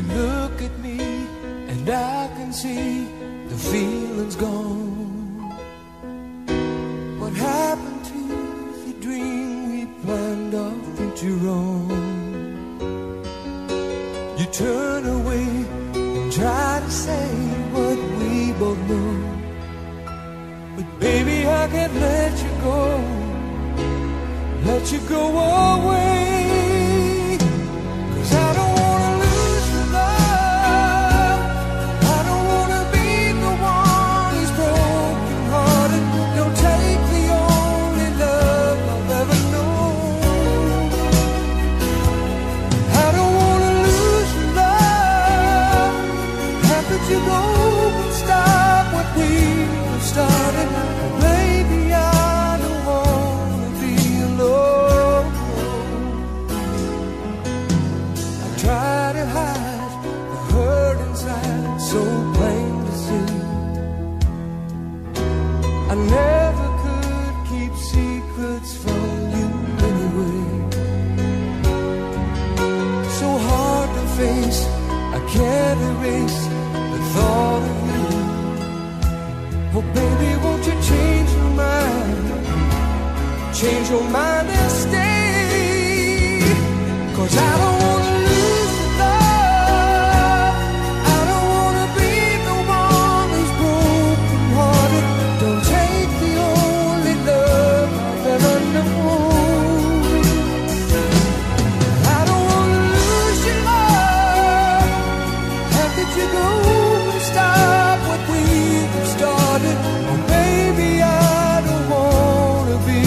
You look at me and I can see the feeling's gone. What happened to the dream we planned off into Rome? You turn away and try to say what we both know, but baby, I can't let you go, let you go away, 'cause I don't change your mind and stay, 'cause I don't want to lose the love. I don't want to be the one who's broken hearted. Don't take the only love I've ever known. I don't want to lose your love. How could you go and stop what we've started? Oh baby, I don't want to be.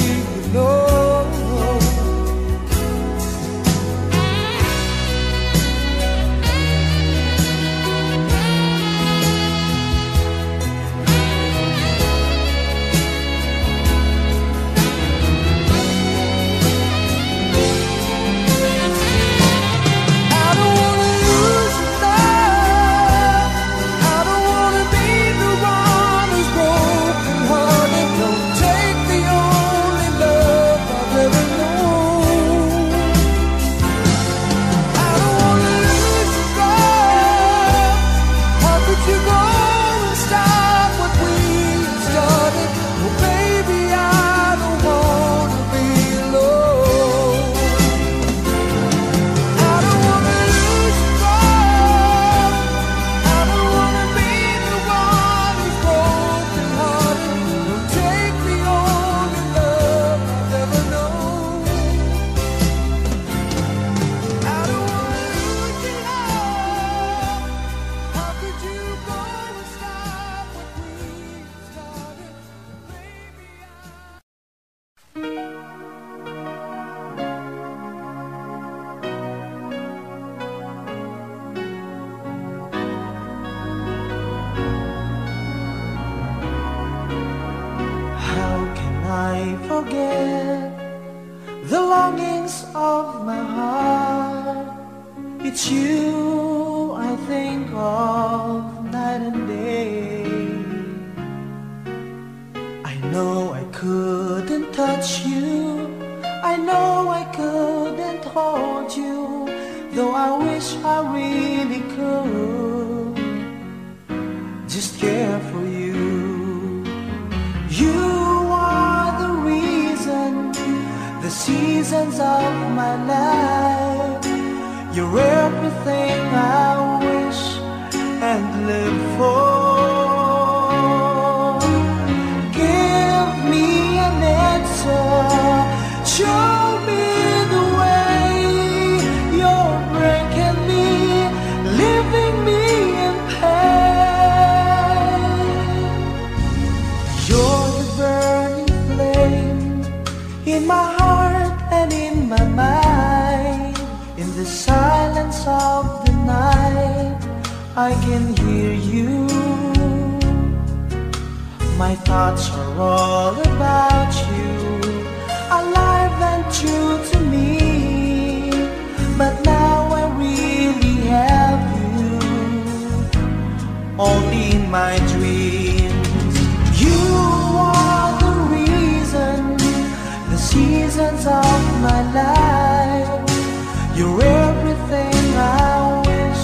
You're everything I wish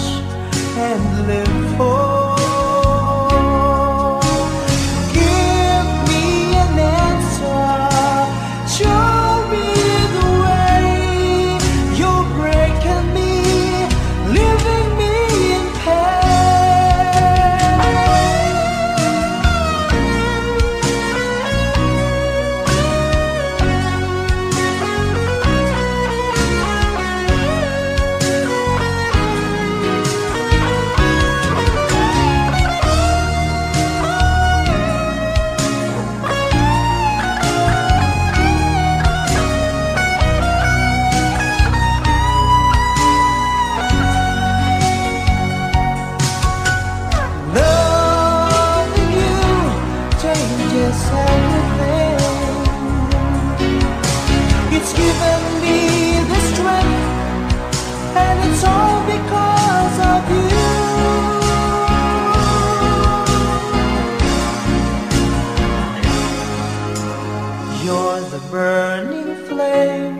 You're the burning flame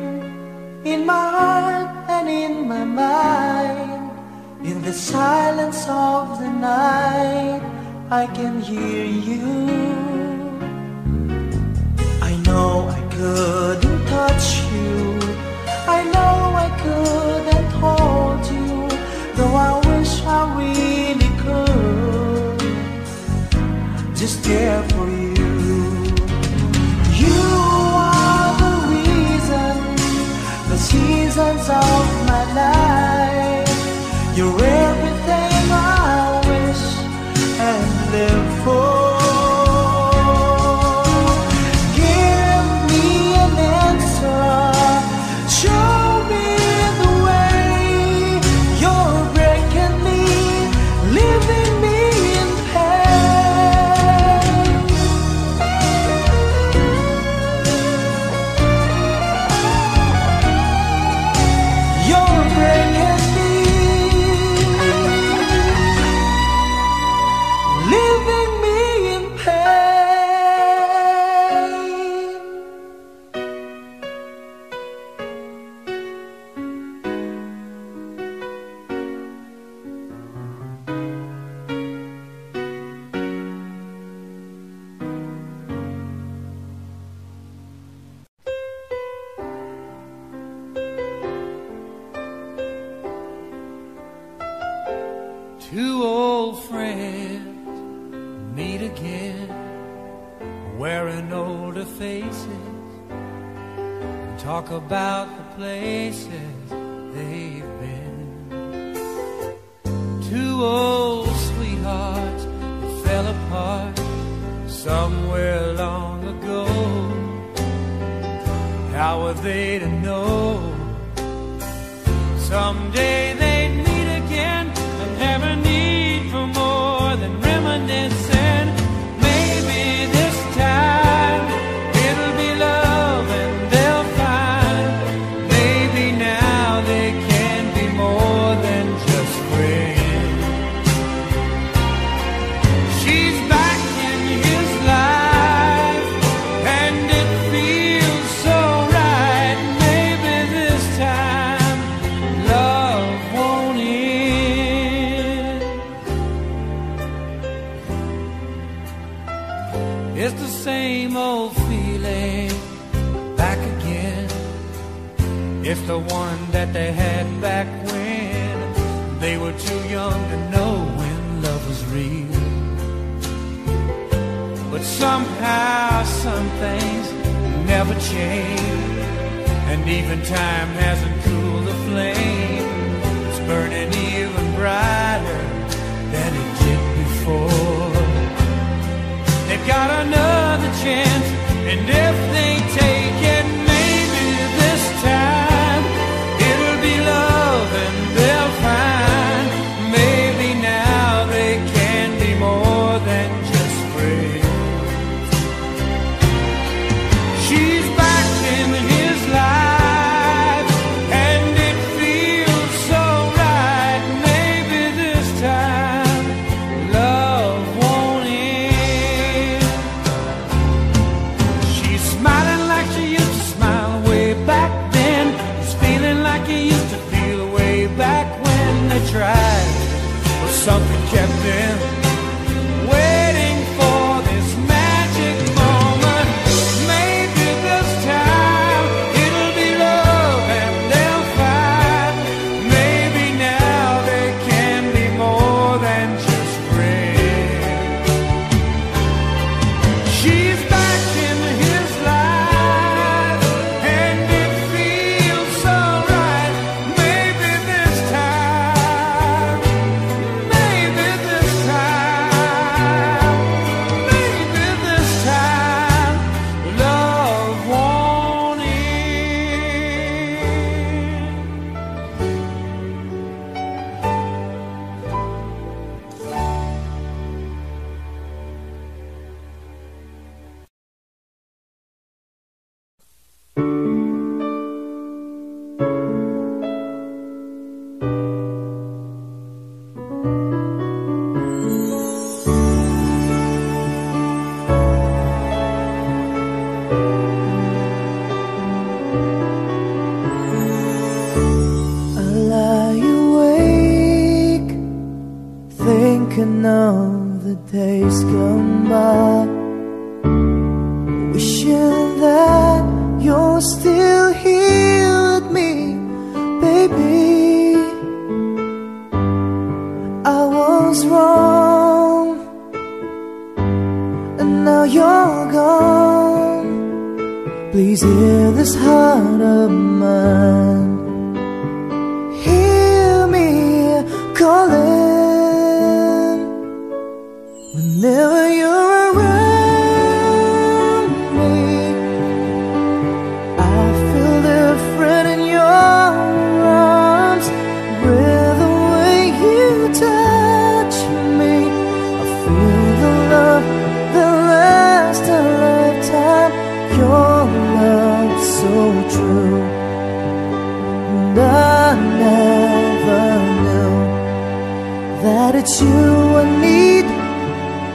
in my heart and in my mind. In the silence of the night, I can hear you. I know I couldn't touch you, I know I couldn't hold you, though I wish I really could. Just there for you. Seasons of my life, you're everything I wish and live for. Give me an answer, show me the way. You're breaking me, leaving me in pain. Two old friends meet again, wearing older faces, and talk about the places they've been. Two old sweethearts that fell apart somewhere long ago. How were they to know? Someday they'd meet again and have a need for more than reminiscing. Maybe this time it'll be love and they'll find. Maybe now they can be more than just friends. She's back in his life and it feels so right. Maybe this time love won't end. It's the same old feeling back again. It's the one that they had back when they were too young to know when love was real. But somehow some things never change, and even time hasn't cooled the flame. It's burning even brighter than it did before. They've got another chance, and if they take it, maybe this time it'll be love and they'll find. Maybe now they can be more than just friends. She's back in his life and it feels so right. Maybe this time love won't end. She's smiling like she used to smile way back then. She's feeling like he used to feel way back when they tried, but something kept them waiting for this magic moment. Maybe this time it'll be love and they'll find. Maybe now they can be more than just friends. She's back in his life and it feels so right. Maybe this time, maybe this time, maybe this time love won't end. thinking of the days gone by, wishing that you're still here with me, baby. I was wrong, and now you're gone. Please hear this heart of mine, hear me calling. Whenever you're around me, I feel different in your arms. With the way you touch me, I feel the love that lasts a lifetime. Your love's so true, and I never knew that it's you I need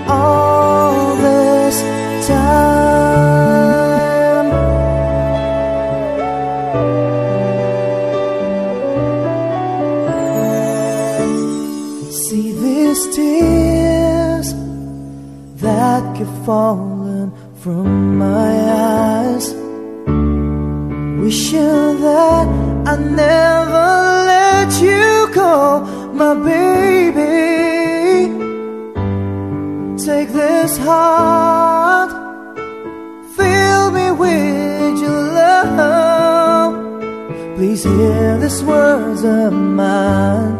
all this time. See these tears that keep falling from my eyes, wishing that I never let you go, my baby. Take this heart, fill me with your love. Please hear these words of mine,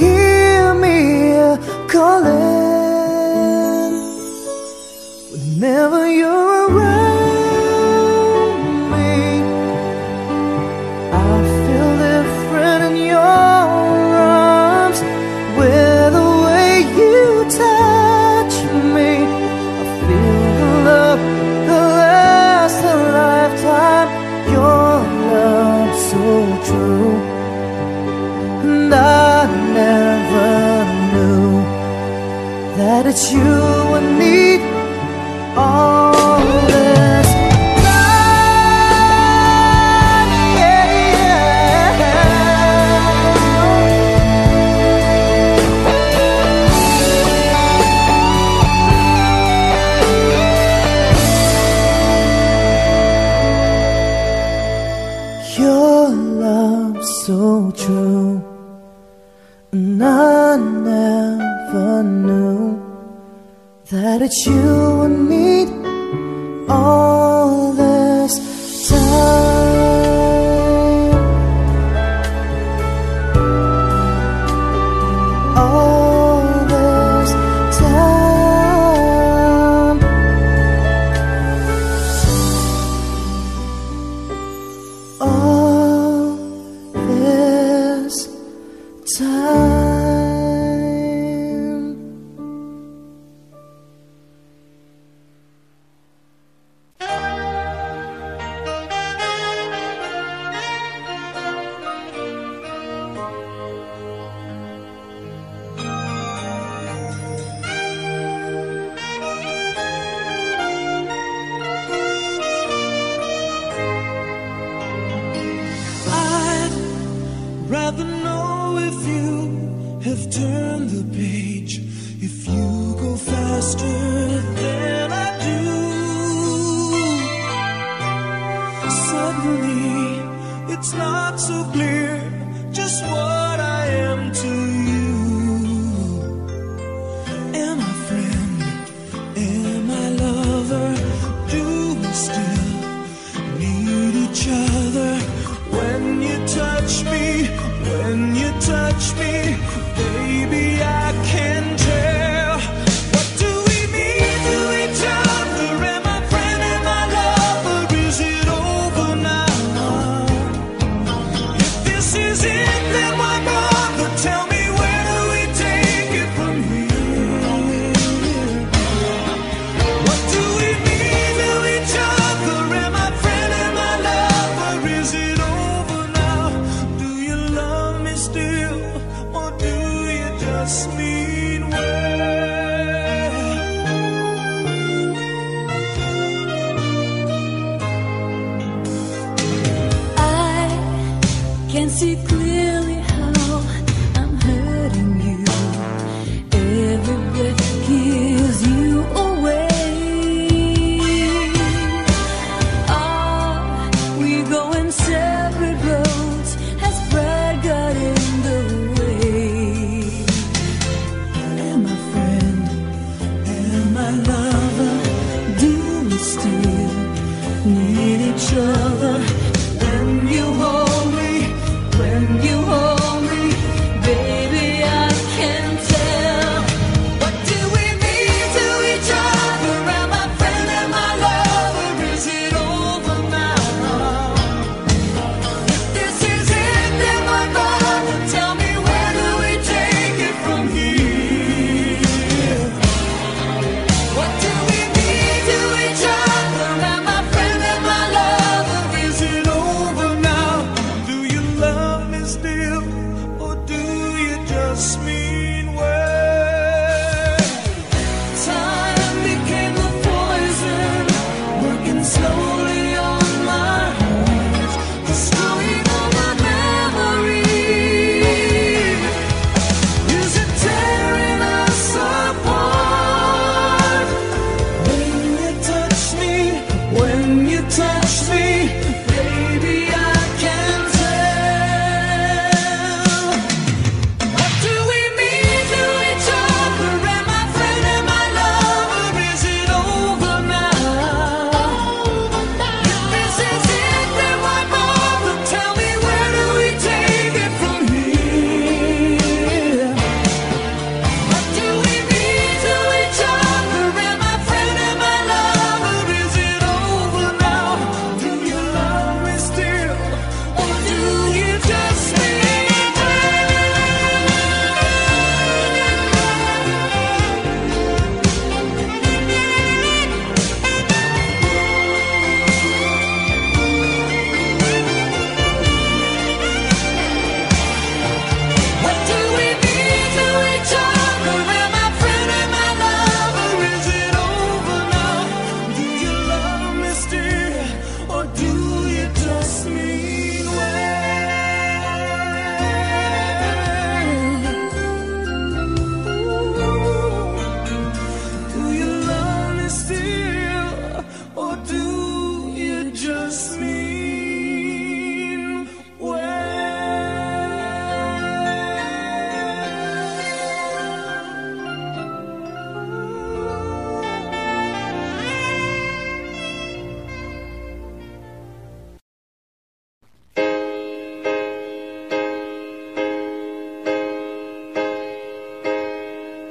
hear me calling. Whenever you're around, that it's you I need all this time, yeah. Your love's so true, and I never knew that it's you I need all this time, all this time. All this time. I'd rather know if you have turned the page, if you go faster than I do. Suddenly, it's not so clear just what I am to you. Am I friend? Am I lover? Do we still need each other? When you touch me, when you touch me, baby, I can tell. I can see clearly how I'm hurting you. other. When you hold me, when you hold me, baby, I can tell. What do we mean to each other? Am I friend, am I lover? Is it over now? If this is it, then my God, tell me where do we take it from here? What do we mean to each other? Am I friend, am I lover? Is it over now? Do you love me still, or do you just mean well? Time became the poison, working slowly on my heart, destroying all my memories. Is it tearing us apart? When you touch me, when you touch me, baby, I can tell. What do we mean to each other? Am I friend, am I lover? Is it over now? If this is it, then why bother? Tell me where do we take it from here? What do we mean to each other? Am I friend, am I lover? Is it over now? Do you love me still, or do you just mean what do we mean to each other? Am I friend, am I lover? Is it over now? Do you love me still, or do you just mean well? Do you love me still, or do you just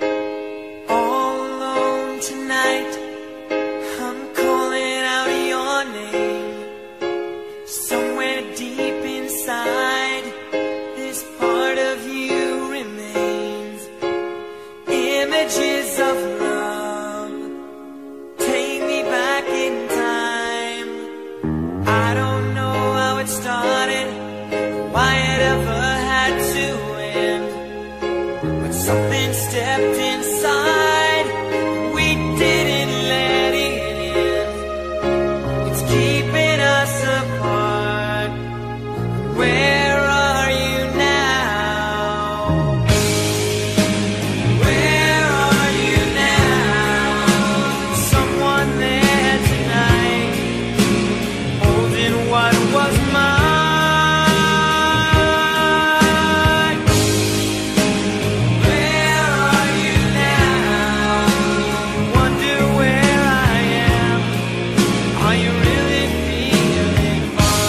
mean well? All alone tonight, I'm calling out your name. Somewhere deep inside, this part of you remains. Images of love take me back in time. I don't know how it started, why it ever had to end. But something stepped inside, we didn't let it in. It's keeping us apart. Where are you now? Where are you now? Someone there tonight, holding what was mine. Where are you now? Wonder where I am. Are you really feeling fine?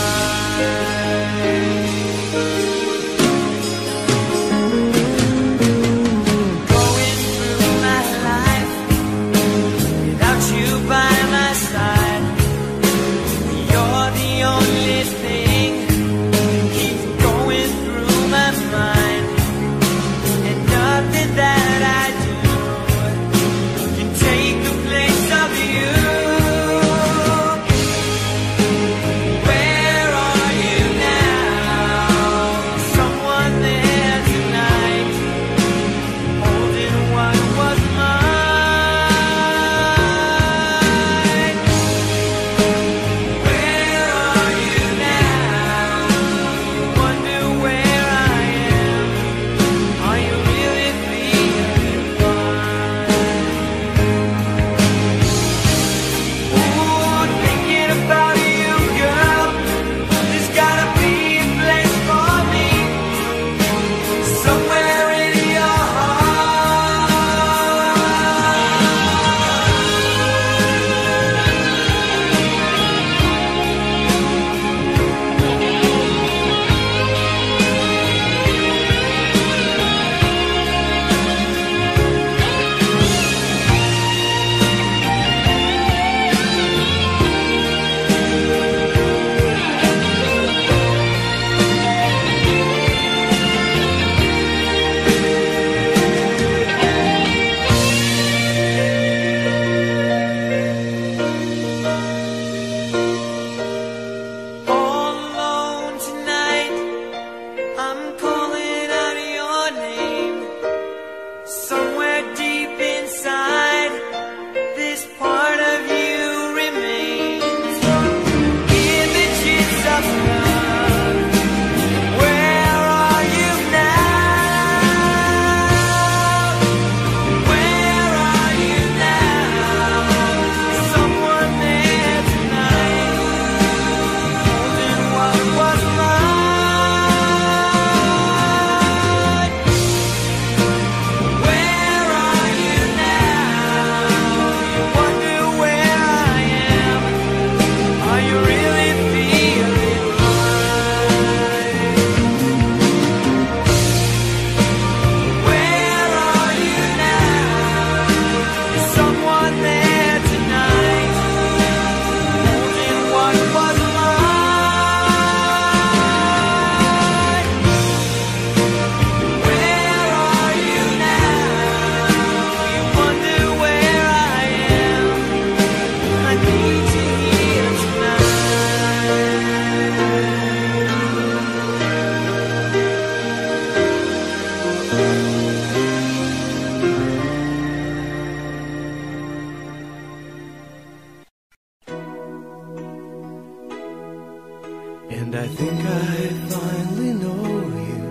And I think I finally know you.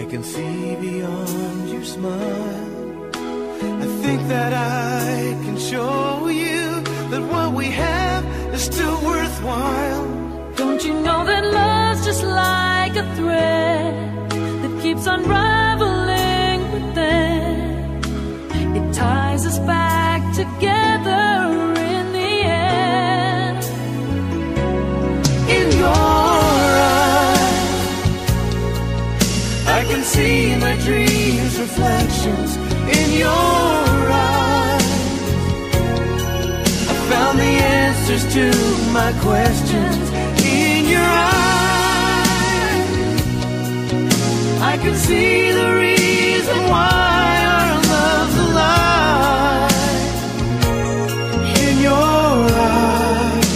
I can see beyond your smile. I think that I can show you that what we have is still worthwhile. Don't you know that love's just like a thread that keeps on unraveling within? It ties us back together in the end. In your eyes, I can see my dreams' reflections. In your eyes, I found the answers to my questions. In your eyes, I can see the reason why our love's alive. In your eyes,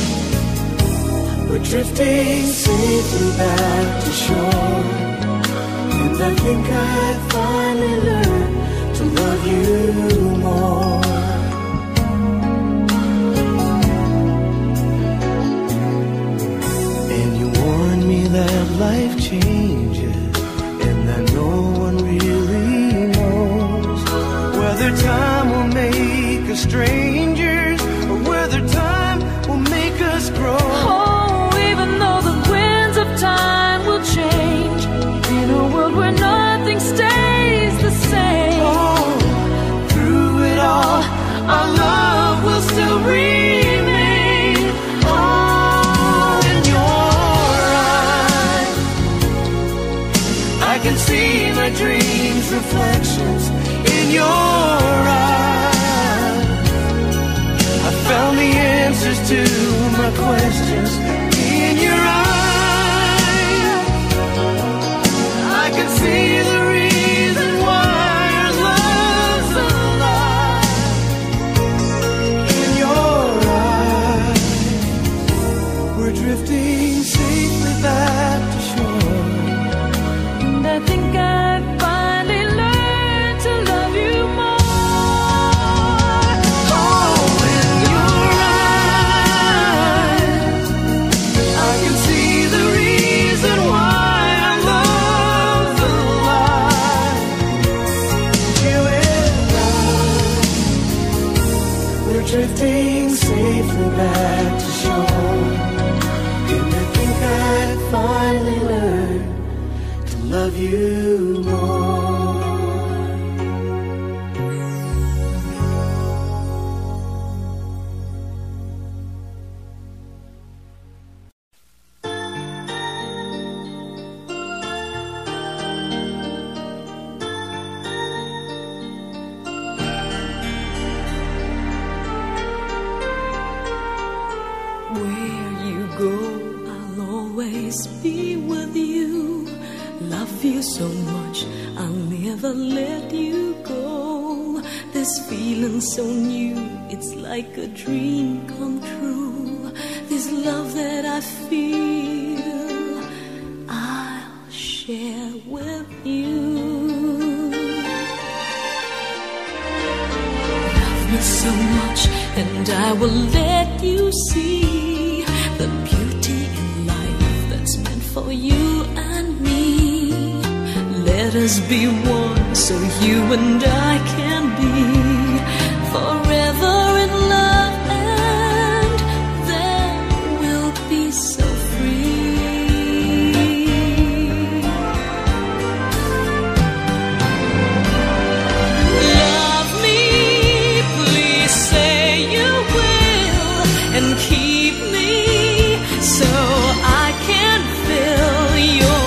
we're drifting safely back to shore. And I think I finally learned to love you more. And you warned me that life changes, and that no one really knows whether time will make us strangers or whether time will make us grow. Oh, even though the winds of time will change, in a world where nothing stays the same, our love will still remain. Oh, in your eyes, I can see my dreams' reflections. In your eyes, I found the answers to my questions. In your eyes, I can see the you more. Where you go, I'll always be with you. Love you so much, I'll never let you go. This feeling's so new, it's like a dream come true. This love that I feel, I'll share with you. Love me so much, and I will let you see the beauty in life that's meant for you and me. Let us be one, so you and I can be forever in love, and then we'll be so free. Love me, please say you will, and keep me so I can fill your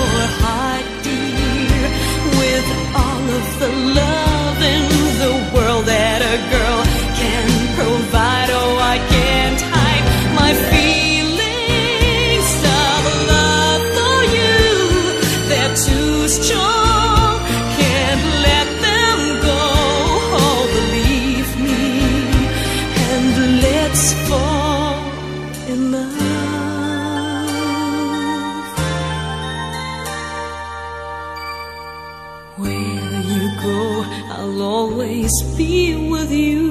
the love in the world that a girl can provide. Oh, I can't hide my feelings of love for you. They're too strong, can't let them go. Oh, believe me, and let's fall in love. Where go, I'll always be with you.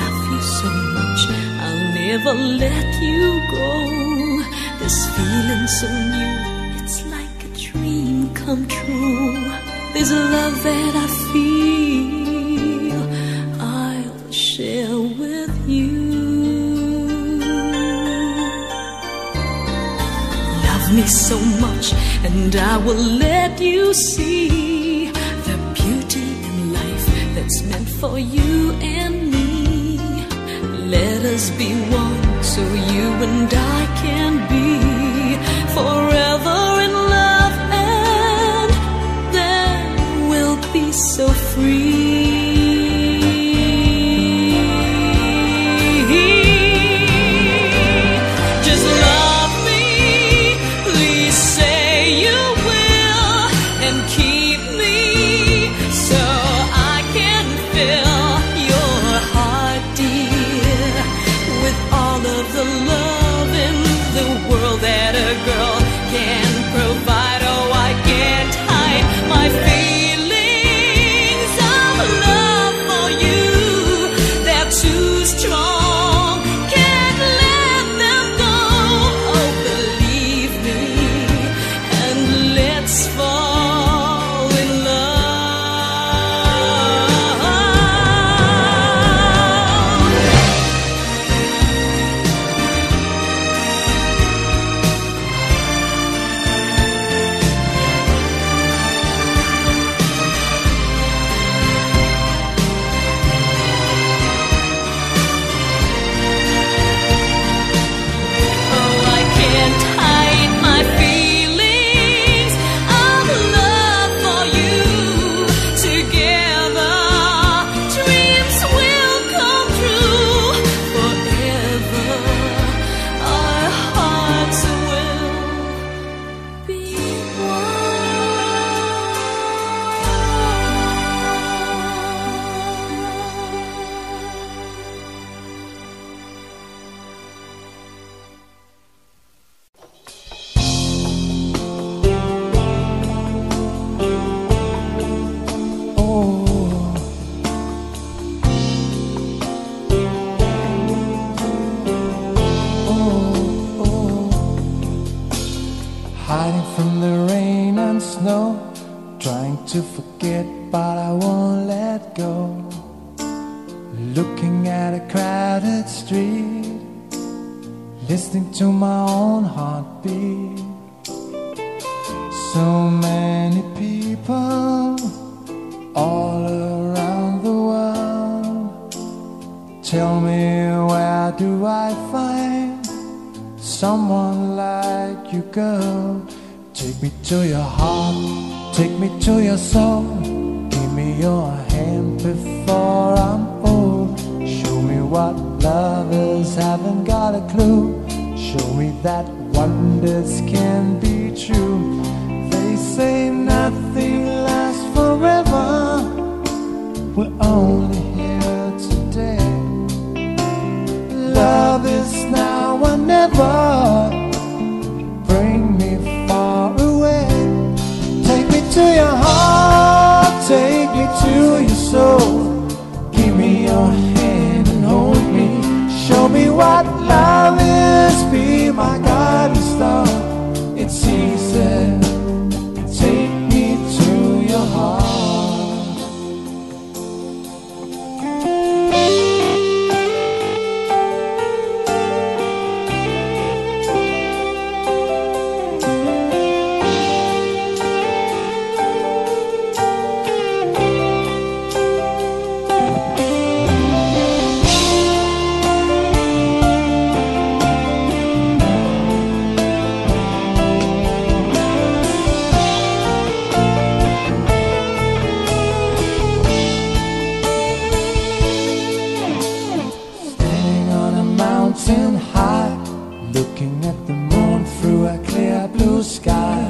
Love you so much, I'll never let you go. This feeling so new, it's like a dream come true. There's a love that I feel I'll share with you. Love me so much and I will let you see the beauty in life that's meant for you and me. Let us be one so you and I can be forever in love, and then we'll be so free. Just love me, please say you will, and keep me so I can feel your heart, dear, with all of the love in the world that a girl can provide. Oh, I can't hide my feelings of love for you. They're too strong, can't let them go. Oh, believe me, and let's fall in love. Oh, I can't hide my feelings of love for you. Together, dreams will come true. Forever, our hearts will be one. Hiding from the rain and snow, trying to forget, but I won't let go. Looking at a crowded street, listening to my own heartbeat. So many people all around the world. Tell me, where do I find someone like you, girl? Take me to your heart, take me to your soul. Give me your hand before I'm old. Show me what lovers haven't got a clue. Show me that wonders can be true. They say nothing lasts forever, we're only here today. Love is now or never, bring me far away. Take me to your heart, take me to your soul. Give me your hand and hold me. Show me what love is, be my guiding star. It's easy, take me to your heart. Standing on a mountain high, looking at the moon through a clear blue sky.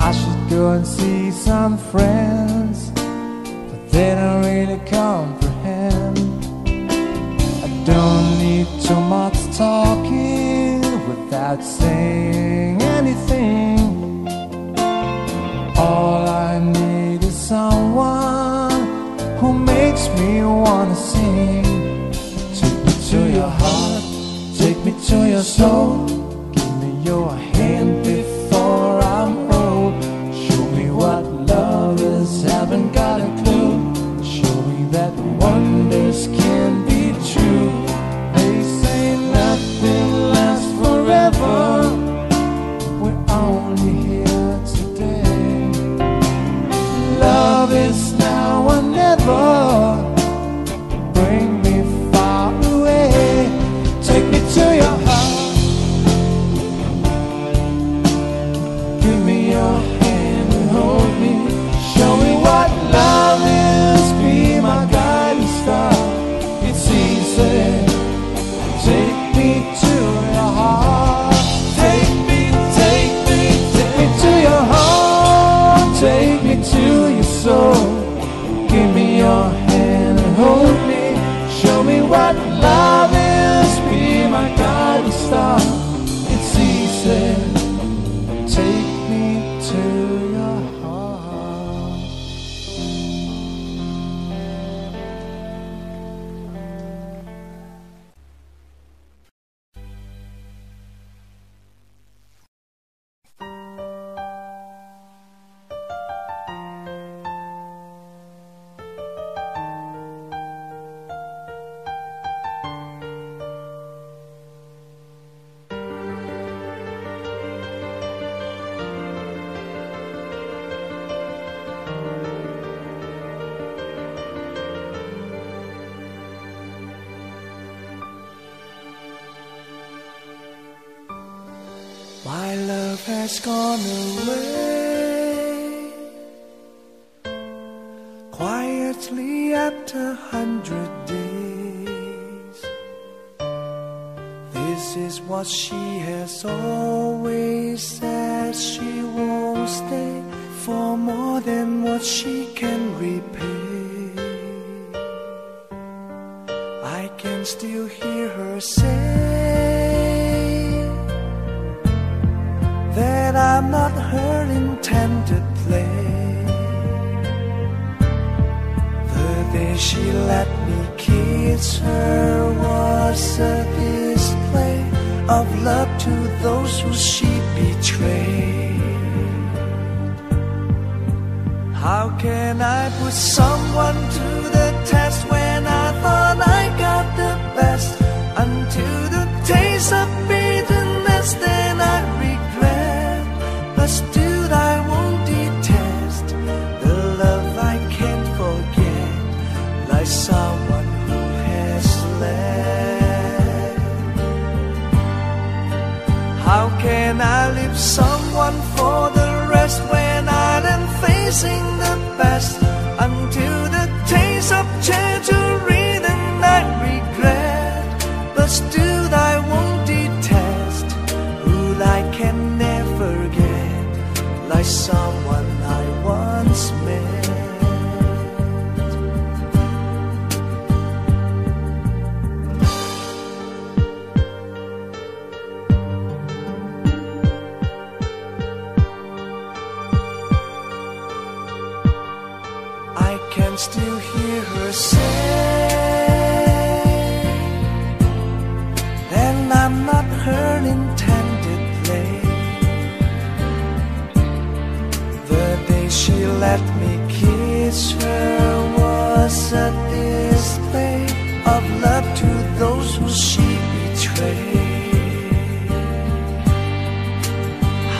I should go and see some friends, but they don't really comprehend. I don't need too much talking without saying anything. All I need is someone who makes me wanna sing. Take me to your heart, take me to your soul. Give me your hand before I'm old. Show me what love is, haven't got a clue. Show me that wonders can be true. They say nothing lasts forever, we're only here today. Love is now or never, bring me far away. Take me to your heart, to your soul. Give me your hand and hold me. Show me what love is, be my guiding star. It's easy, take me to your heart. My love has gone away, quietly after 100 days. This is what she has always said, she won't stay for more than what she can repay. I can still hear her say that I'm not her intended play. The day she let me kiss her was a display of love to those who she betrayed. How can I put someone to the test when I thought I got the best? Until the taste of bitterness, then I regret. But still I won't detest the love I can't forget, like someone who has left. How can I leave someone for the rest when I am facing the best? Until the taste of treachery, then I regret. But still I won't detest who I can never get, like someone I once met. I can still hear her say, then I'm not her intended play. She let me kiss her was a display of love to those who she betrayed.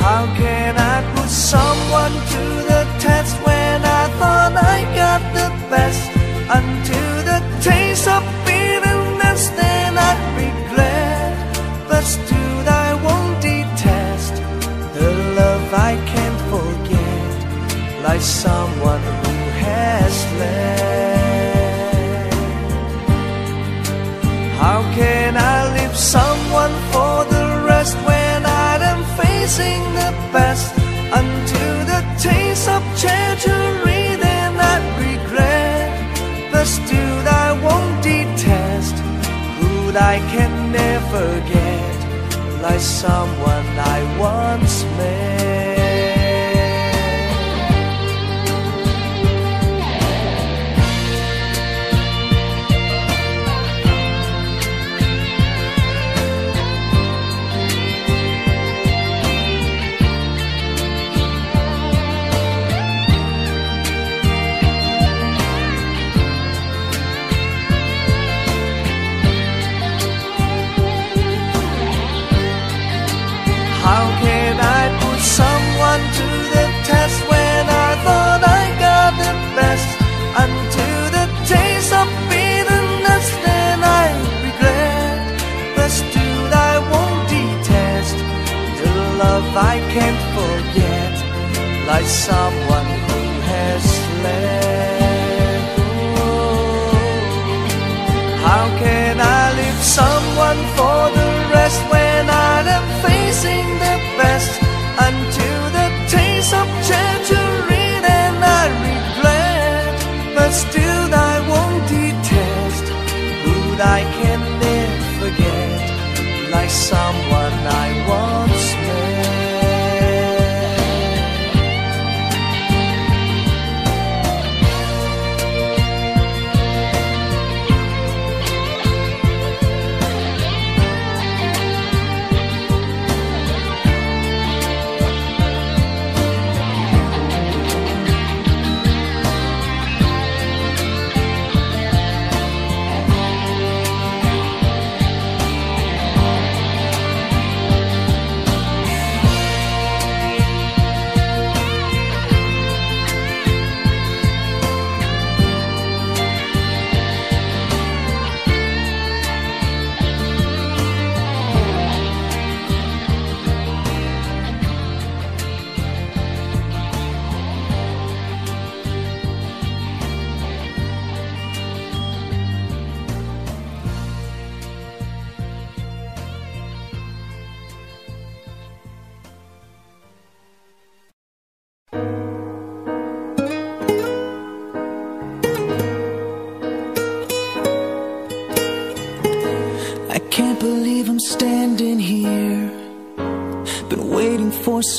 How can I put someone to the test when I thought I got the best? Until the taste of bitterness, then I regret. But still I won't detest the love I can't forget, like someone who has left. How can I leave someone for the rest when I am facing the best? Until the taste of treachery, then I regret. But still I won't detest who I can never get, like someone I once met. How can I put someone to the test when I thought I got the best? Until the taste of bitterness, then I regret. But still I won't detest the love I can't forget, like someone who has left. Oh, how can I leave someone for the rest when I am facing the best? Until the taste of treachery, then I regret. But still I won't detest, but I can never forget, like someone I once met.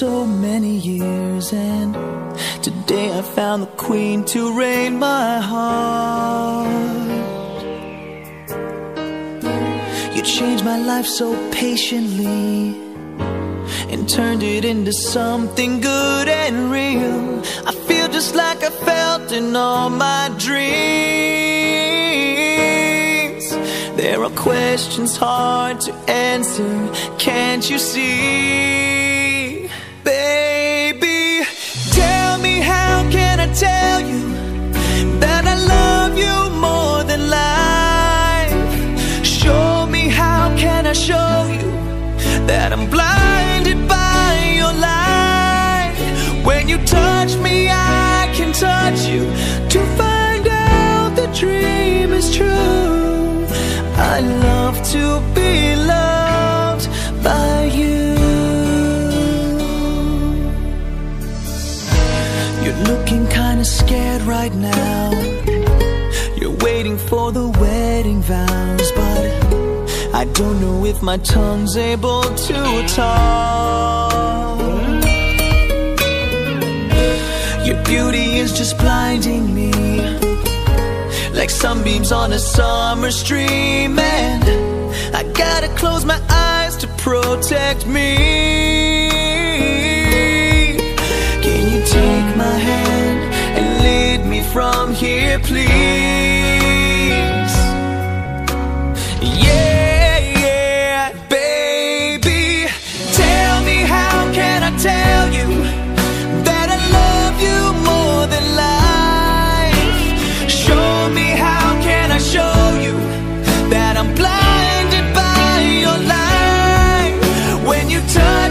So many years, and today I found the queen to reign my heart. You changed my life so patiently and turned it into something good and real. I feel just like I felt in all my dreams. There are questions hard to answer, can't you see? Tell you that I love you more than life. Show me, how can I show you that I'm blinded by your light? When you touch me, I can touch you to find out the dream is true. I love to be loved by you. Looking kinda scared right now. You're waiting for the wedding vows, but I don't know if my tongue's able to talk. Your beauty is just blinding me, like sunbeams on a summer stream, and I gotta close my eyes to protect me. Take my hand and lead me from here, please. Yeah, yeah, baby. Tell me, how can I tell you that I love you more than life? Show me, how can I show you that I'm blinded by your light? When you touch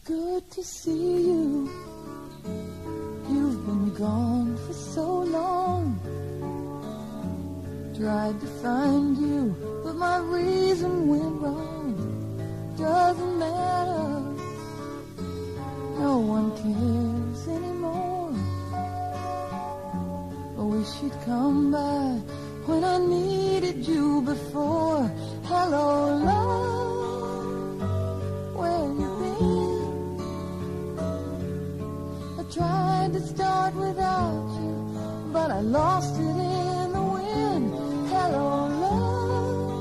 It's good to see you. You've been gone for so long. Tried to find you, but my reason went wrong. Doesn't matter, no one cares anymore. I wish you'd come by when I needed you before. Hello, love, where you been? I tried to start without you, but I lost it in the wind. Hello, love,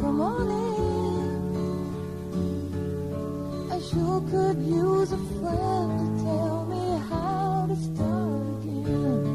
come on in. I sure could use a friend to tell me how to start again.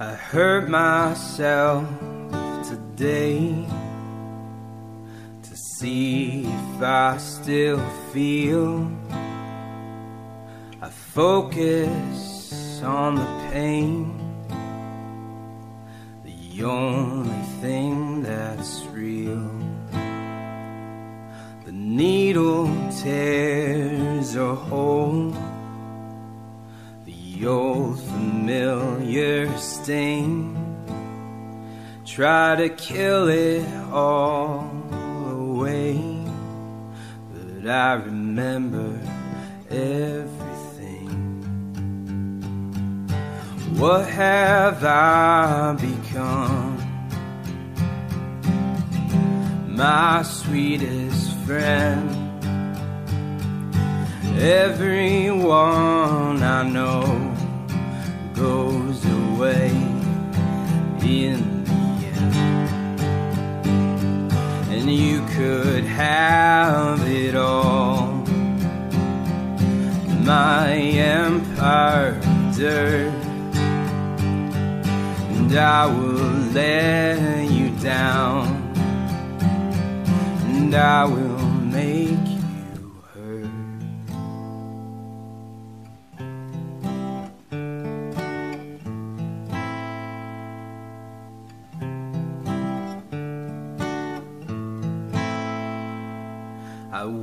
I hurt myself today to see if I still feel. I focus on the pain, the only thing that's real. The needle tears a hole, the old familiar sting. Try to kill it all away, but I remember everything. What have I become? My sweetest friend, everyone I know goes away in the end. And you could have it all, my empire of dirt, and I will let you down, and I will make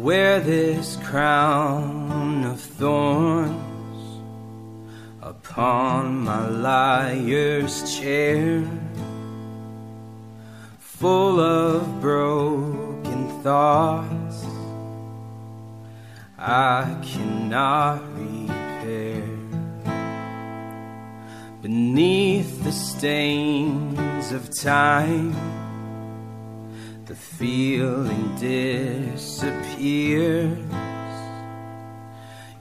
wear this crown of thorns upon my liar's chair, full of broken thoughts I cannot repair. Beneath the stains of time, the feeling disappears.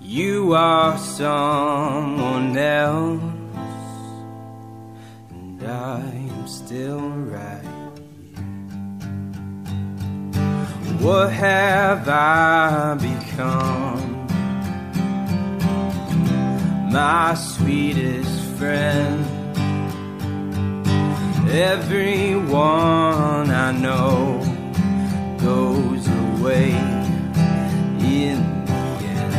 You are someone else, and I am still right here. What have I become? My sweetest friend, everyone I know goes away in the end.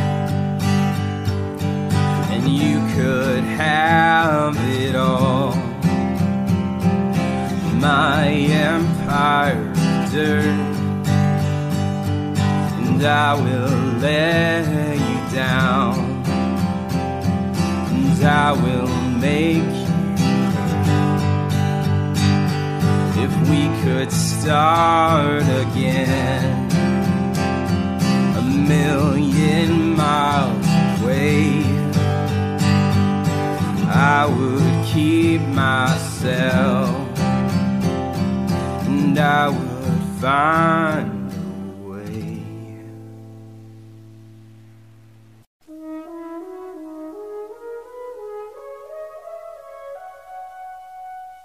And you could have it all, my empire of dirt, and I will let you down, and I will make you. If we could start again, a million miles away, I would keep myself, and I would find. Not enough.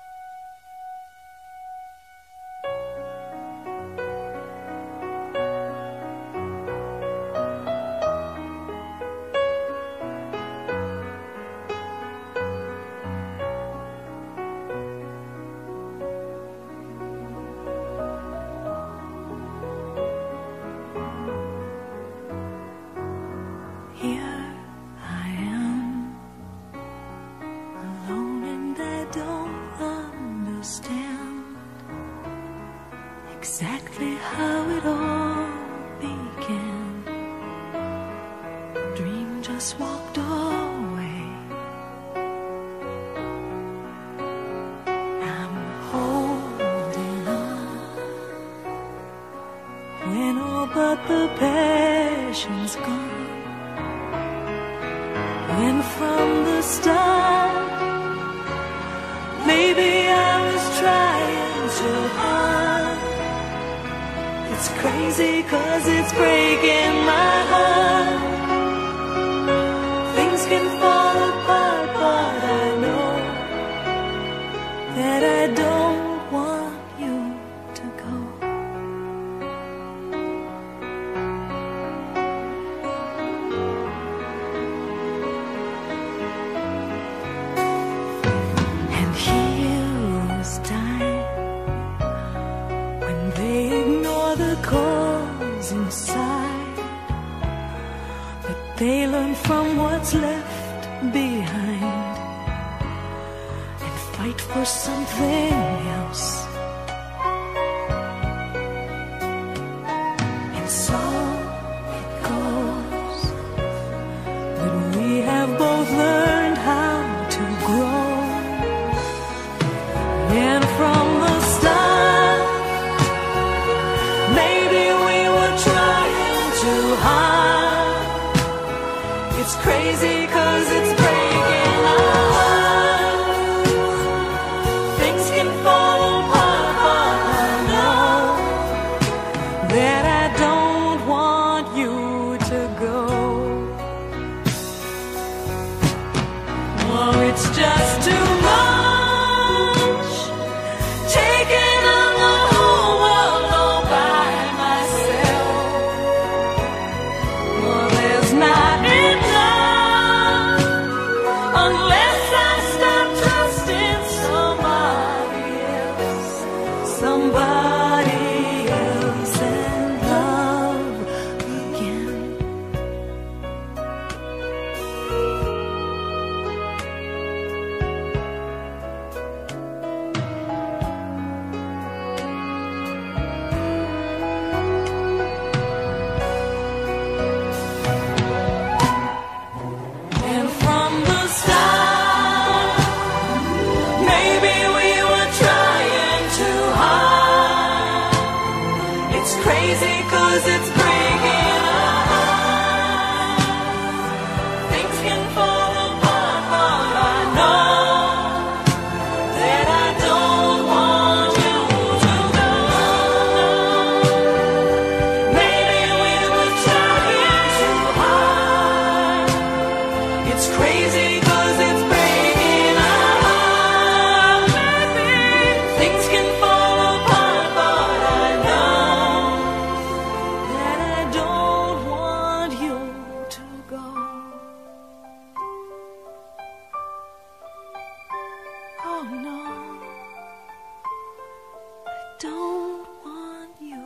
don't want you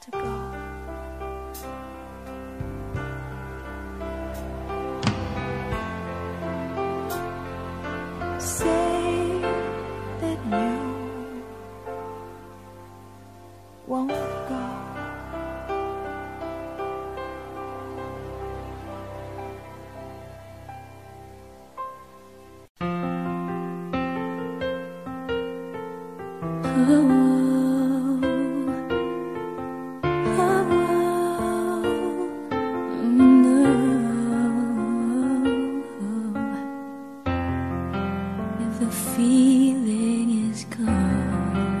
to go. Say that you won't go. The feeling is gone.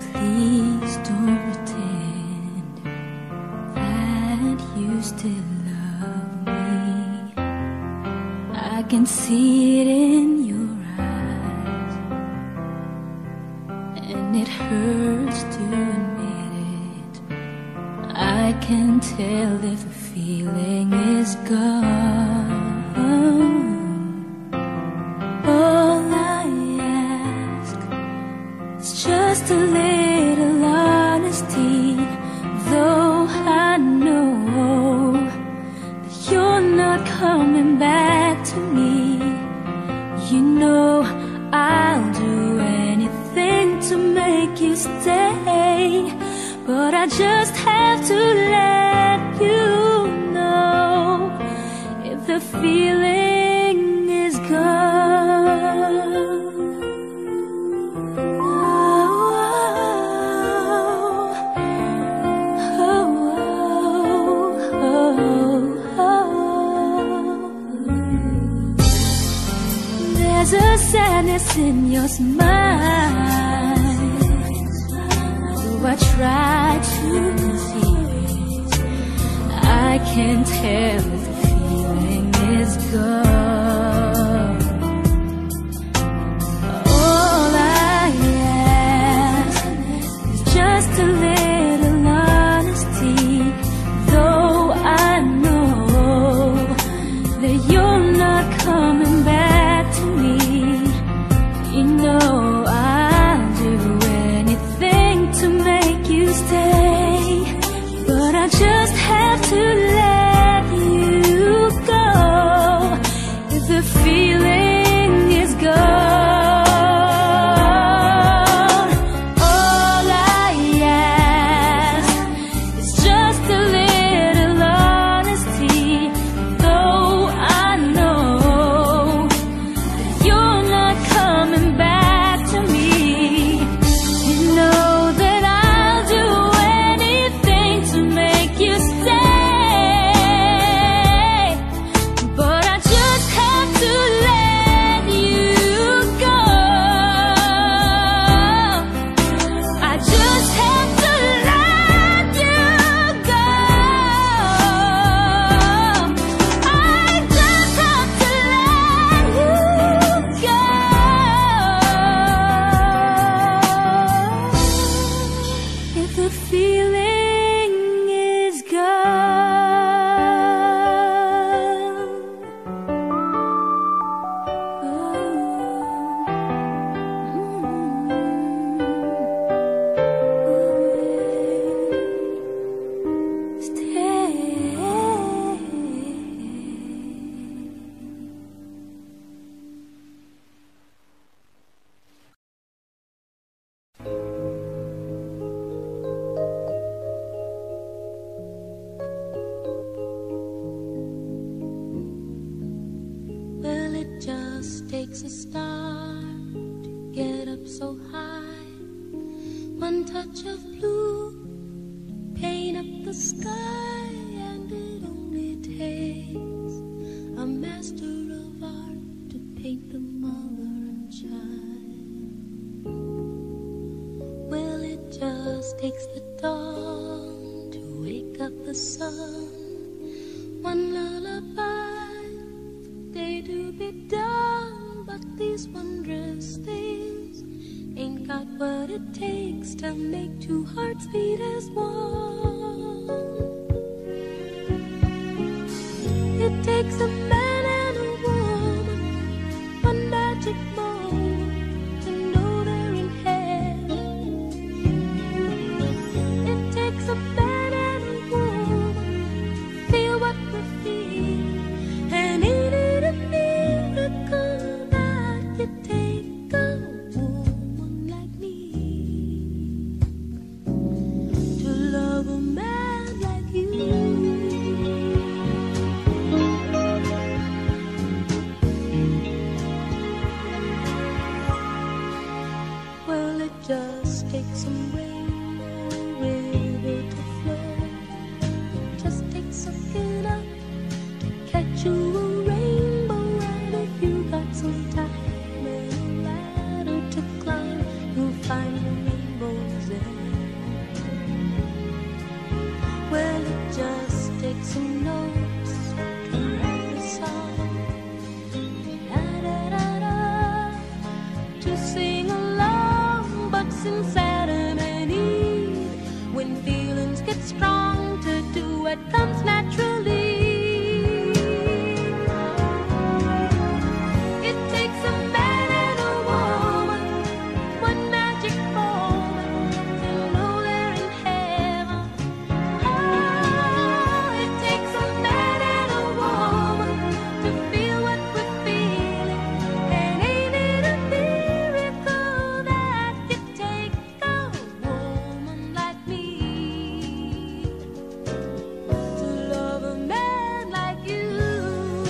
Please don't pretend that you still love me. I can see it in your eyes, and it hurts to admit it. I can tell if the feeling is gone. Just a little honesty, though I know that you're not coming back to me. You know I'll do anything to make you stay, but I just have to let you know if the feeling is gone. There's a sadness in your smile, though I try to conceal it. I can't tell if the feeling is gone. All I ask is just a little honesty, though I know that you're not coming back. Just have to let you go if the feeling is gone. All I ask is just a little honesty, though I know that you're not coming back to me. You know that I'll do anything to make you stay, but I just have to let you go. I just have to let you go. I just have to let you go. If the feeling takes a star to get up so high. One touch of blue, paint up the sky, and it only takes a master of art to paint the mother and child. Well, it just takes the dawn to wake up the sun. One lullaby, day to be done. These wondrous things ain't got what it takes to make two hearts beat as one. It takes a man and a woman, one magic moment to know Just take some rain with it to flow. Just take something up to catch you a rainbow. And if you got some time and a ladder to climb, you'll find the rainbow's end. Well, it just takes some notes to write a song, da da da da, to sing along. Since Adam and Eve, when feelings get strong, to do what comes naturally. It takes a man and a woman, one magic moment, to know they're in heaven. Oh, it takes a man and a woman to feel what we're feeling, and ain't it a miracle that to love a man like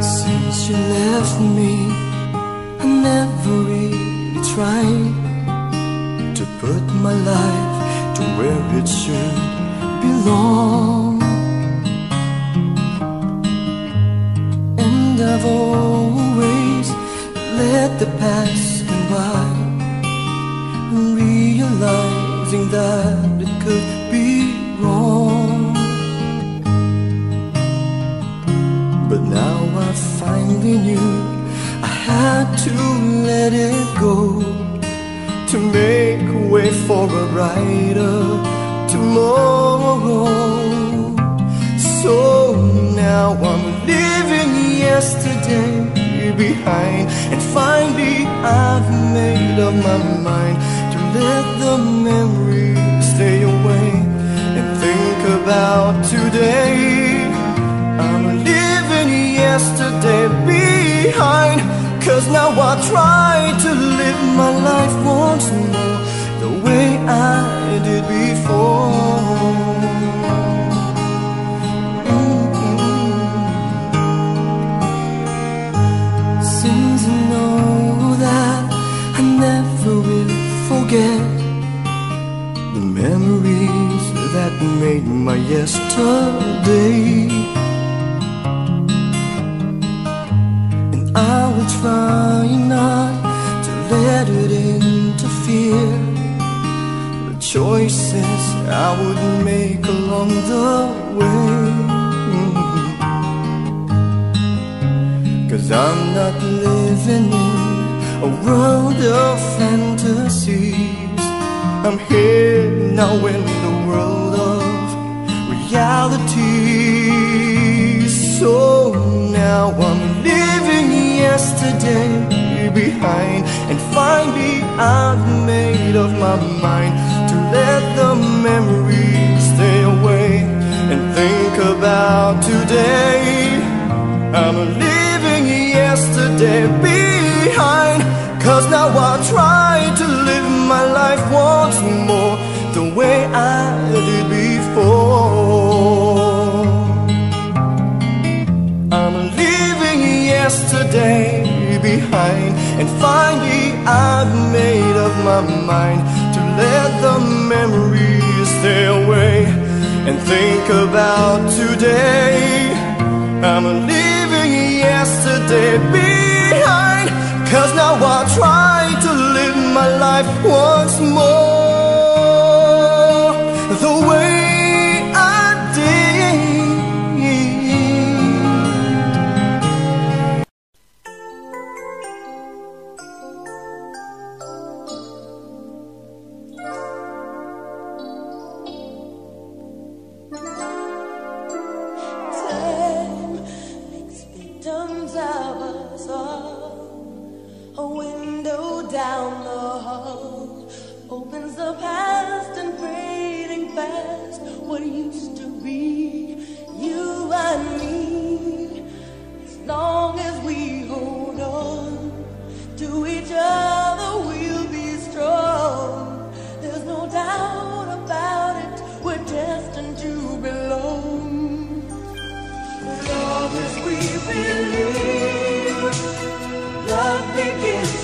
since you left me. Trying to put my life to where it should belong, and I've always let the past come by, realizing that it could be wrong. But now I finally knew I had to let it go, to make way for a brighter tomorrow. So now I'm leaving yesterday behind, and finally I've made up my mind to let the memories stay away and think about today. I'm leaving yesterday behind, 'cause now I try to live my life once more the way I did before. Since I know that I never will forget the memories that made my yesterday, I will try not to let it interfere the choices I would make along the way. 'Cause I'm not living in a world of fantasies, I'm here now in the world of reality. So now I'm living yesterday behind, and finally I've made up my mind to let the memories stay away and think about today. I'm leaving yesterday behind, 'cause now I try to live my life once more the way I did before. I'm leaving yesterday behind, and finally I've made up my mind to let the memories stay away and think about today. I'm leaving yesterday behind, 'Cause now I try to live my life once more the way I did. Time makes me dumb, I saw a window down the hall, opens the past and fading fast. What used to be, you and me. As long as we hold on to each other, we'll be strong. There's no doubt about it, we're destined to belong. As long as we believe, love begins.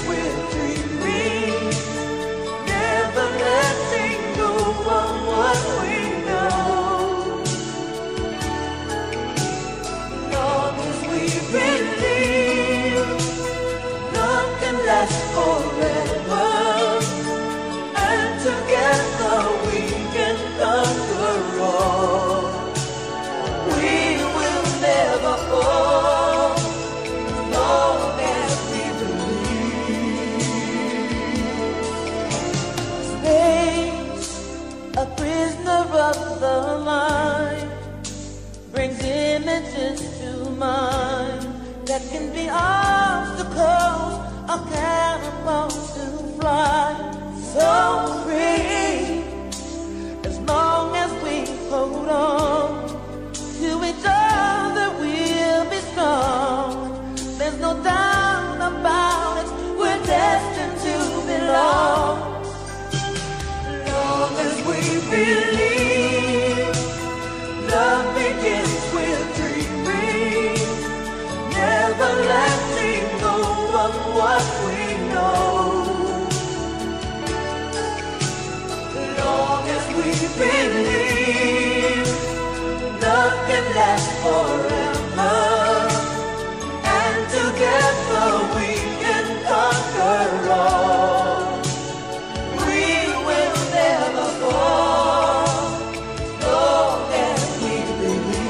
That can be obstacles or catapults to fly so free. As long as we hold on to each other, we'll be strong. There's no doubt about it, we're destined to belong. Long as we believe, love begins with dreaming. Never letting go of what we know. Long as we believe, love can last forever, and together we can conquer all. We will never fall, long as we believe.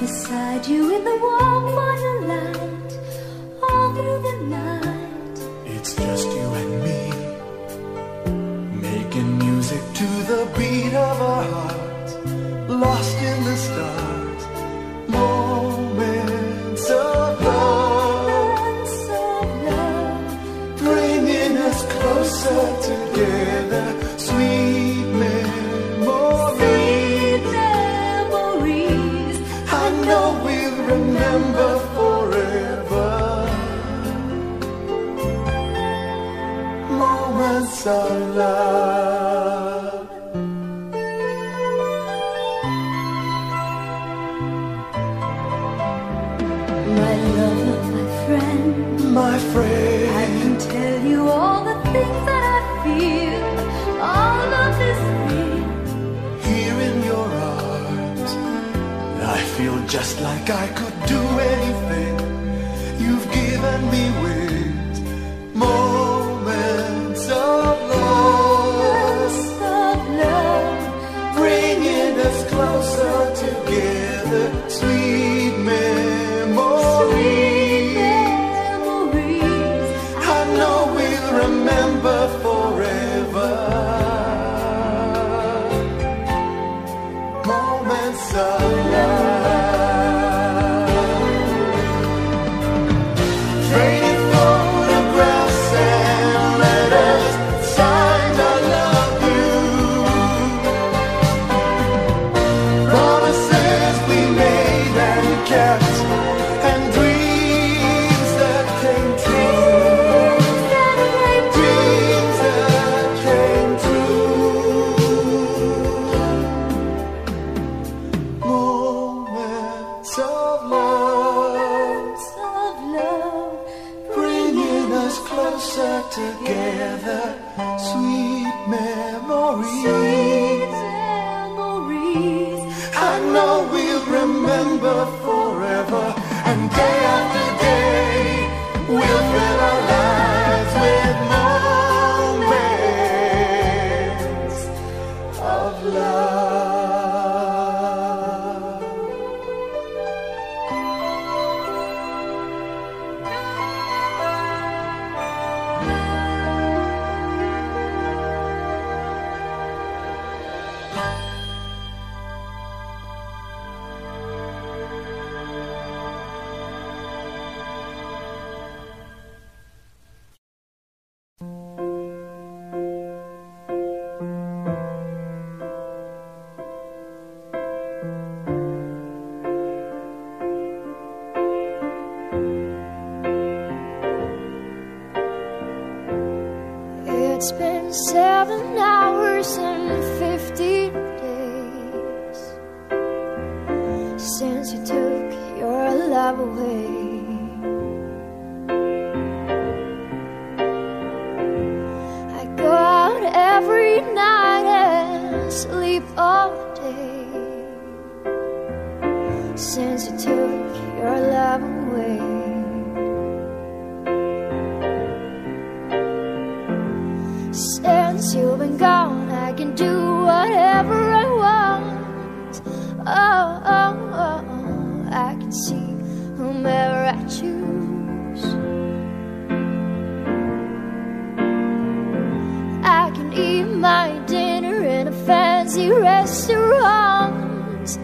Beside you in the warm firelight, all through the night. It's just you and me, making music to the beat of our hearts, lost in the stars. Moments of love, bringing us closer together. Sweet memories. No way. remember forever moments of love. My lover, my friend, my friend, I can tell you all the things that I feel. All love is real. Here in your arms, I feel just like I could do anything. You've given me wings, moments of love, bringing us closer together. Sweet memories, I know we'll remember forever. Moments of love, training photographs and letters, signed I love you, promises we made and kept, and dreams that came true, dreams that came true. Moments of love, bringing us closer together. Sweet memories, I know we'll remember forever. And day after day, we'll fill our lives with moments of love. It's been 7 hours and 50 days since you took your love away. I go out every night and sleep all day since you took your love away. Since you've been gone, I can do whatever I want. Oh, oh, oh, I can see whomever I choose. I can eat my dinner in a fancy restaurant.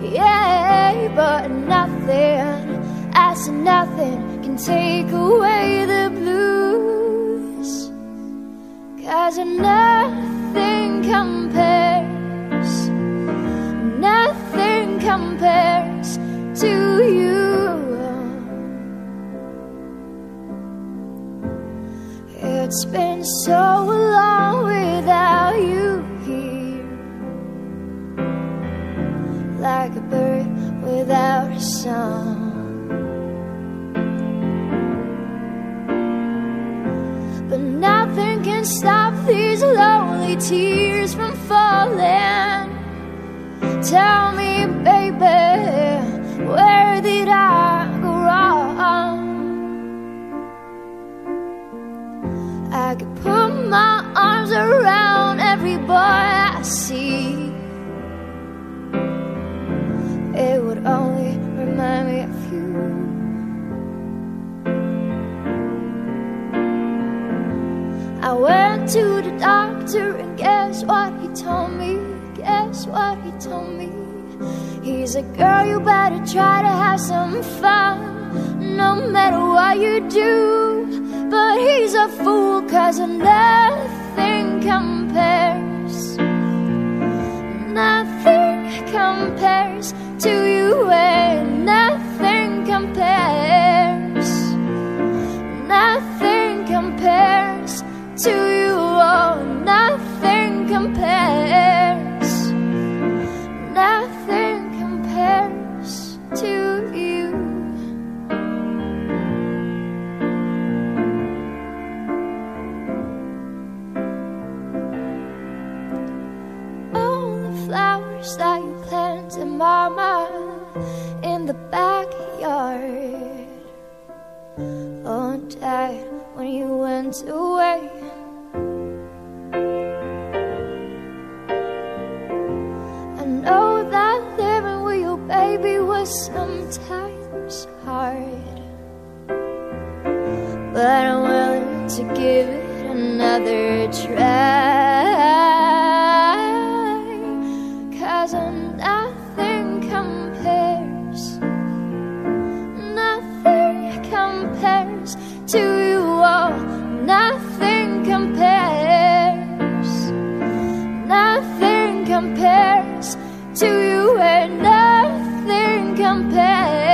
Yeah, but nothing, I said nothing, can take away the blues. 'Cause nothing compares, nothing compares to you. It's been so long without you here, like a bird without a song. But nothing can stop these lonely tears from falling. Tell me, baby, where did I go wrong? I could put my arms around every boy I see. It would only remind me of you. I went to the doctor and guess what he told me, guess what he told me. He's a girl, you better try to have some fun, no matter what you do. But he's a fool, 'cause nothing compares, nothing compares to you, and nothing is hard, but I'm willing to give it another try, 'cause I'm nothing compares, nothing compares to you all, nothing compares, nothing compares to you, and nothing compares,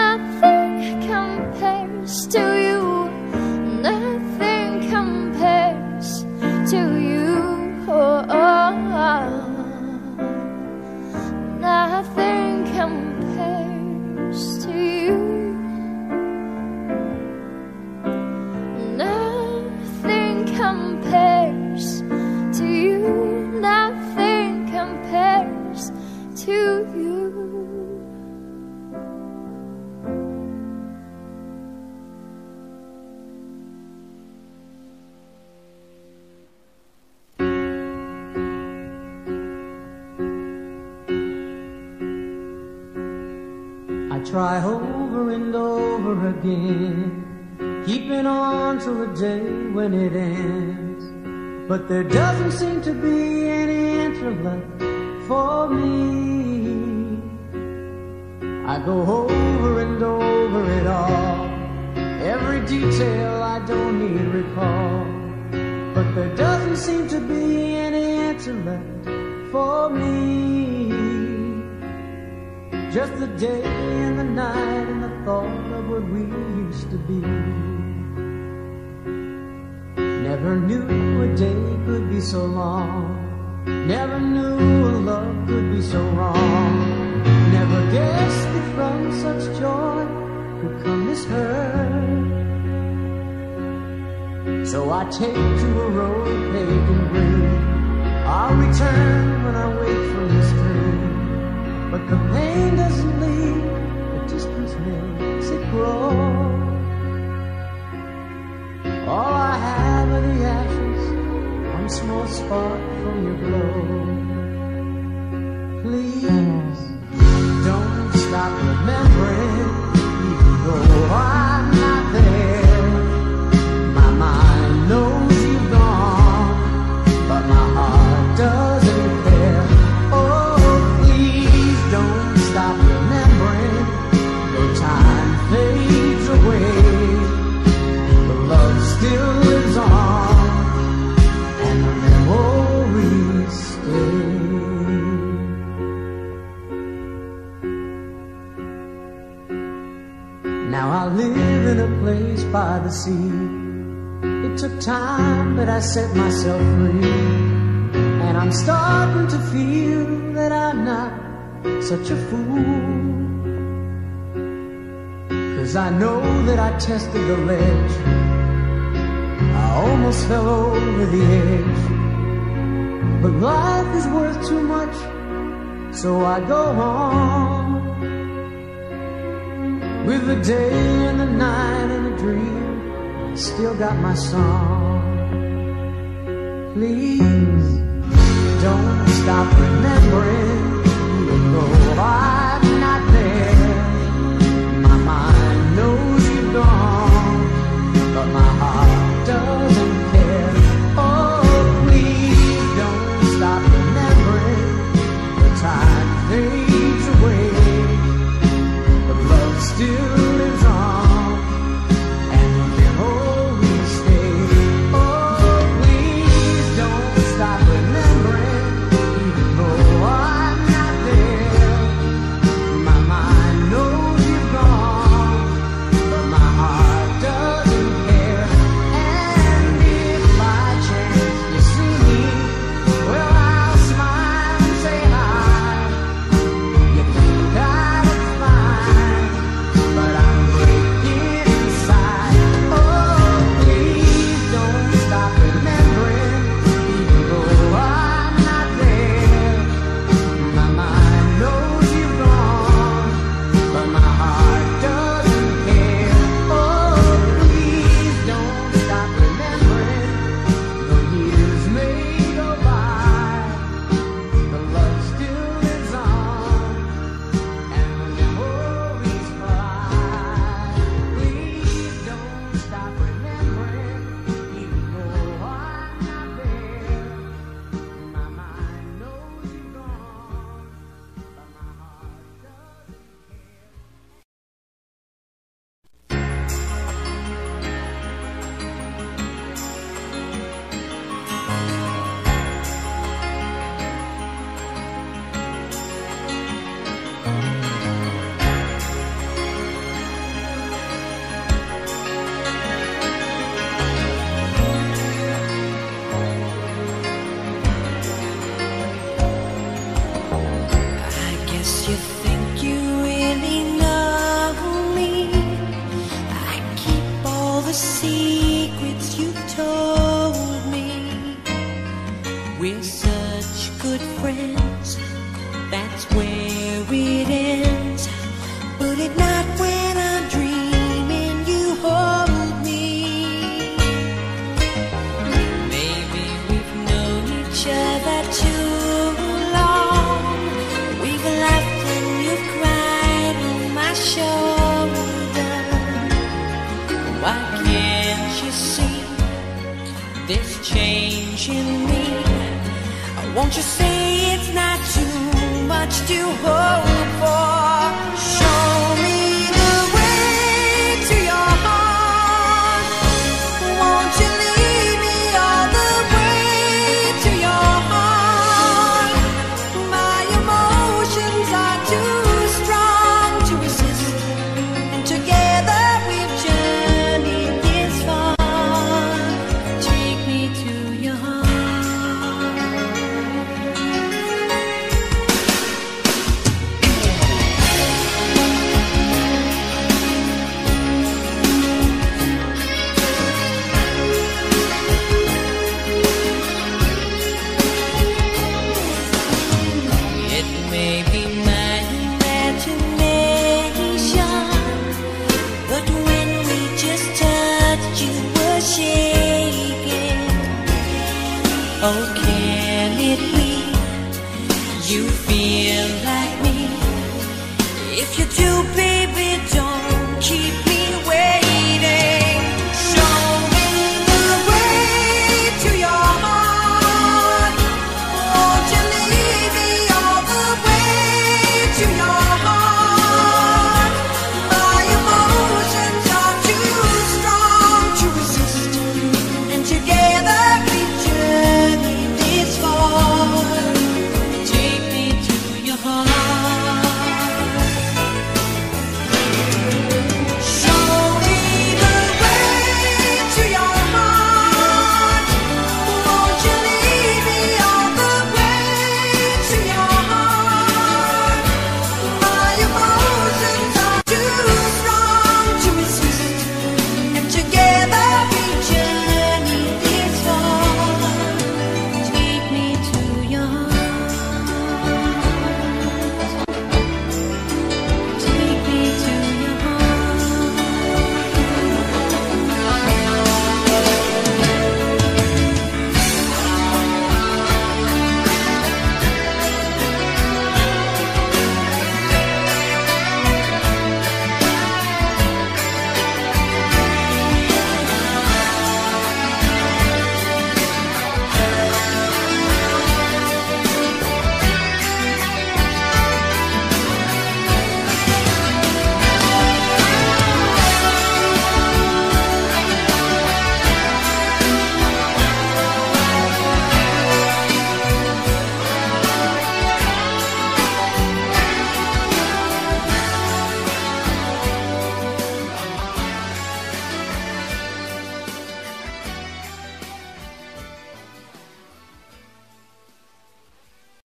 nothing compares to you, nothing compares to you, oh, oh, oh. Nothing compares to you, nothing compares to you, nothing compares to you. I try over and over again, keeping on to a day when it ends, but there doesn't seem to be any for me. I go over and over it all, every detail I don't need recall, but there doesn't seem to be any answer left for me. Just the day and the night and the thought of what we used to be. Never knew a day could be so long, never knew a love could be so wrong, never guessed that from such joy could come this hurt. So I take to a road paved in green, I'll return when I wait for this dream, but the pain doesn't leave, the distance makes it grow. All I have are the ashes, one small spark from your glow. Please don't stop remembering, even though I'm not there. My mind knows you've gone, but my heart doesn't care. Oh, please don't stop remembering, though time fades away, the love still lives on. Now I live in a place by the sea. It took time, but I set myself free, and I'm starting to feel that I'm not such a fool, 'cause I know that I tested the ledge, I almost fell over the edge, but life is worth too much, so I go on. With the day and the night and the dream, I still got my song. Please don't stop remembering, even though I'm not there. My mind knows you've gone, but my heart doesn't care. Oh, please don't stop remembering, the time fades away, still lives on, and the memories stay. Oh, please don't stop remembering, even though I'm not there. Won't you say it's not too much to hope for? Show me the way to your heart. Won't you lead me all the way to your heart? My emotions are too strong to resist, and together we've journeyed this far. Take me to your heart. Oh, can it be you feel like me? If you do, baby, don't keep me waiting. Show me the way to your heart. Won't you lead me all the way to your heart? My emotions are too strong to resist, and together we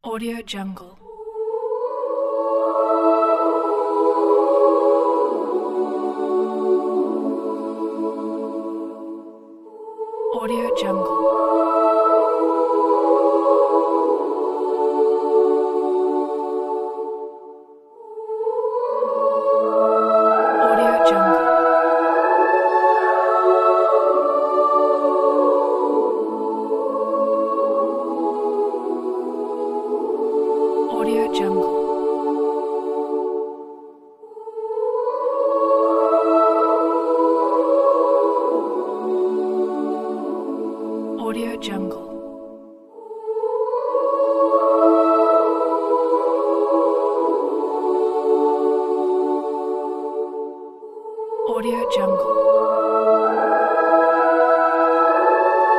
Audio Jungle. Audio Jungle. Audio Jungle. Audio Jungle. Audio Jungle. Audio Jungle.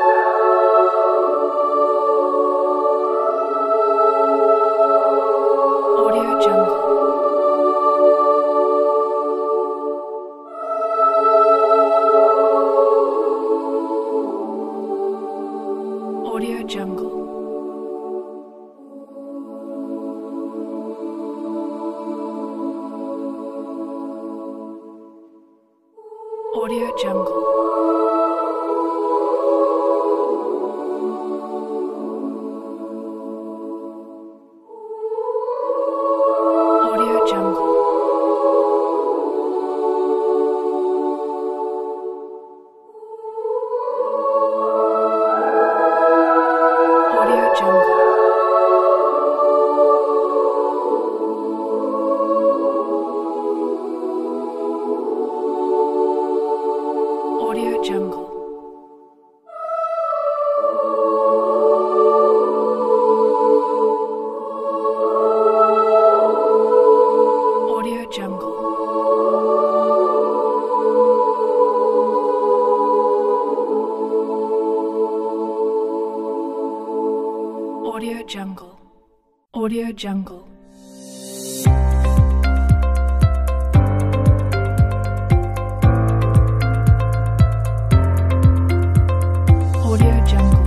Audio Jungle. Audio Jungle. Audio Jungle. Audio Jungle.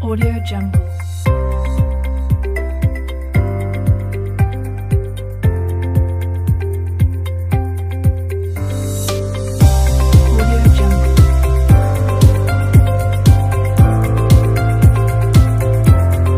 Audio Jungle. Audio Jungle. Audio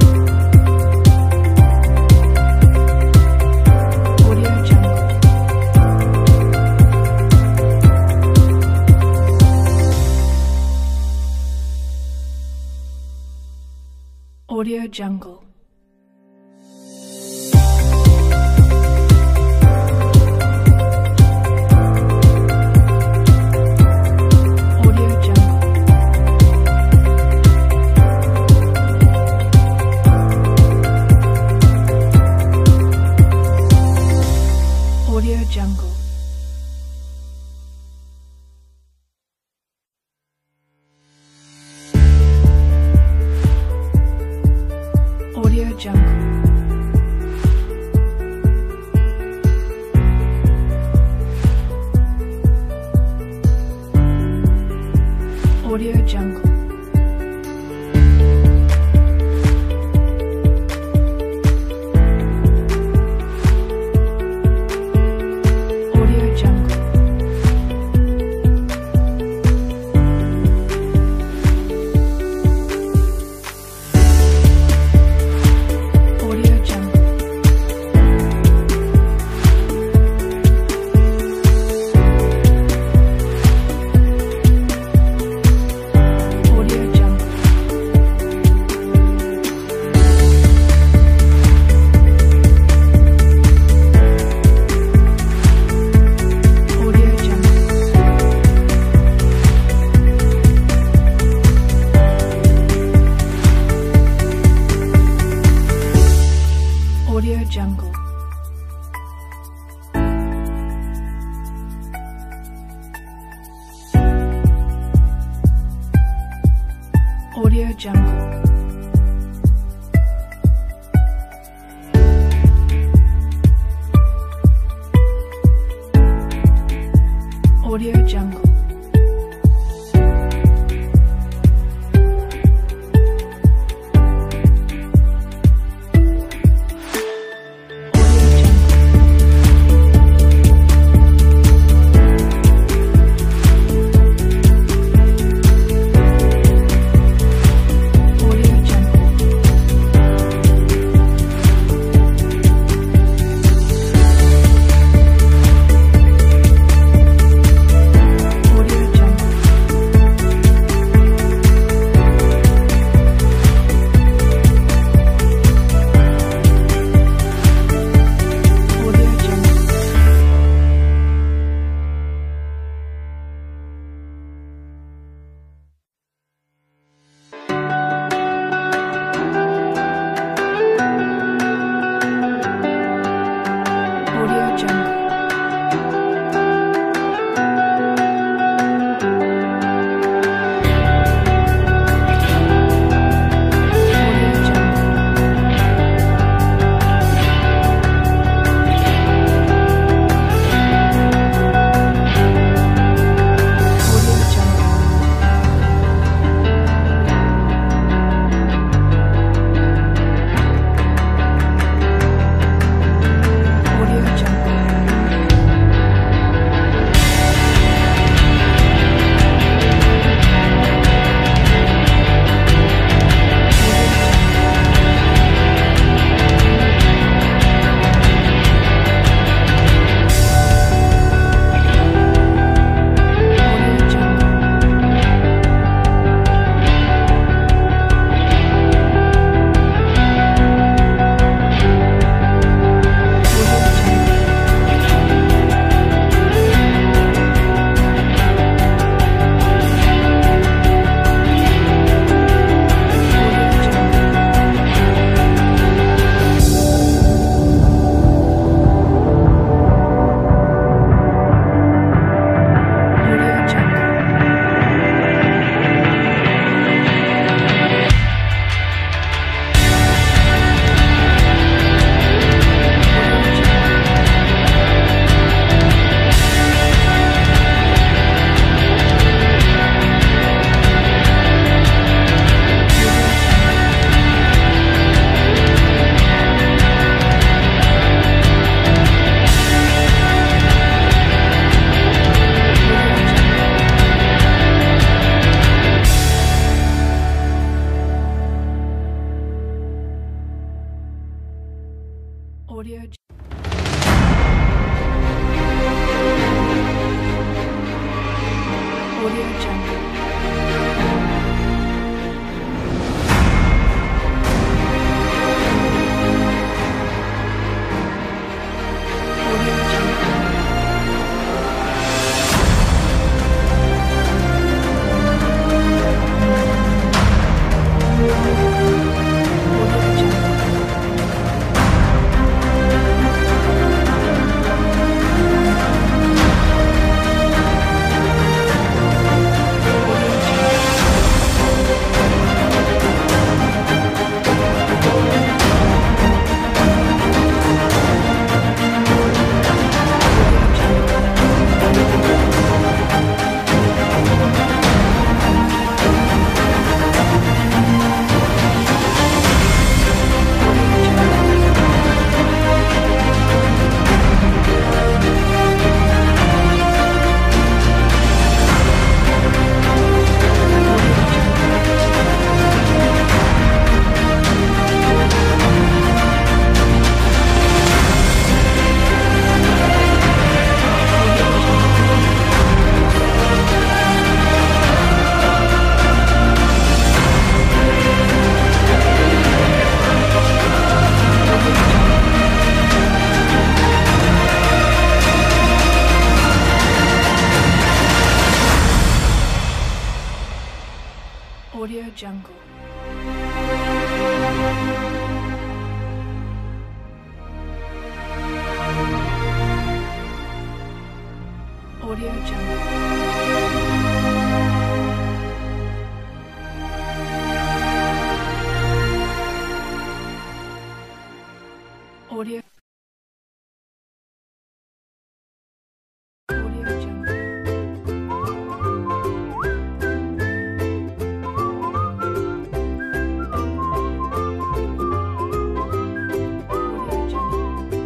Jungle. Audio Jungle. Audio Jungle. Audio Jungle. Audio Jungle. Audio Jungle. Audio Jungle. Audio Jungle. Audio Jungle. Audio Jungle. jungle. Audio Jungle. Audio. Audio Jungle.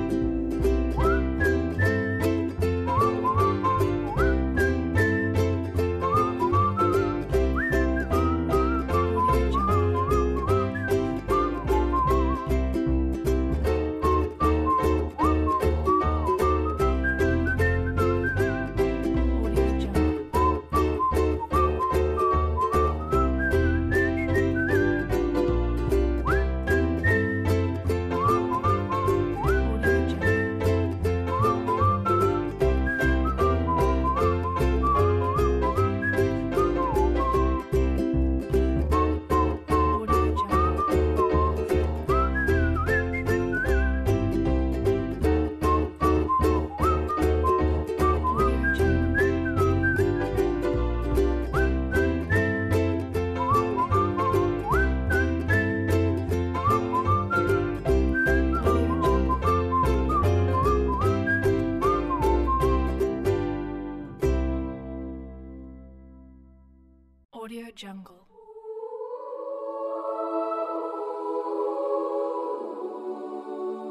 Audio Jungle.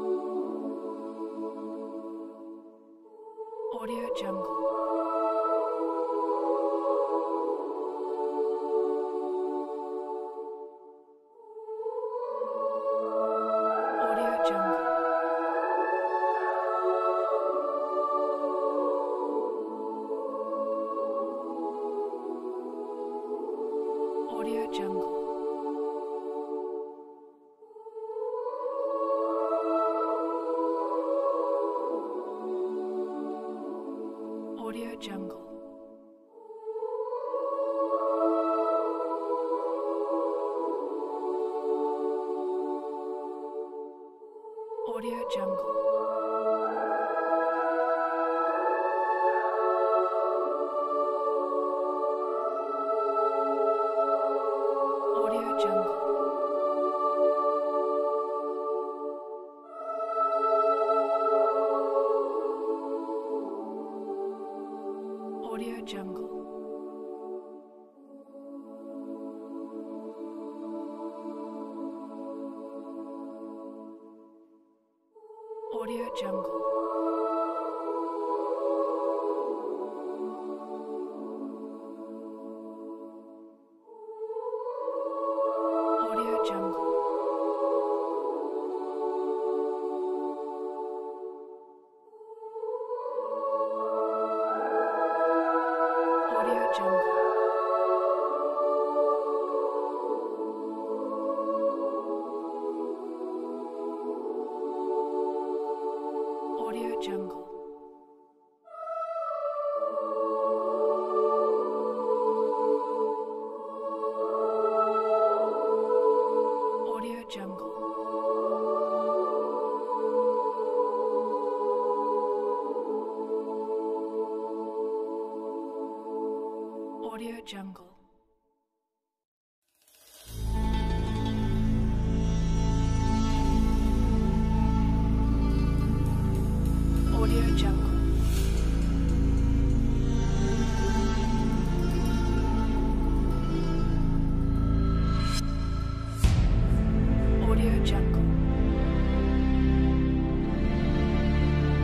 Audio Jungle. Audio Jungle. Audio Jungle. Audio Jungle. Audio Jungle. Audio Jungle. Jungle. Audio Jungle. Audio Jungle. Audio Jungle. Audio Jungle. Audio Jungle. Jungle.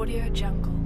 Audio Jungle.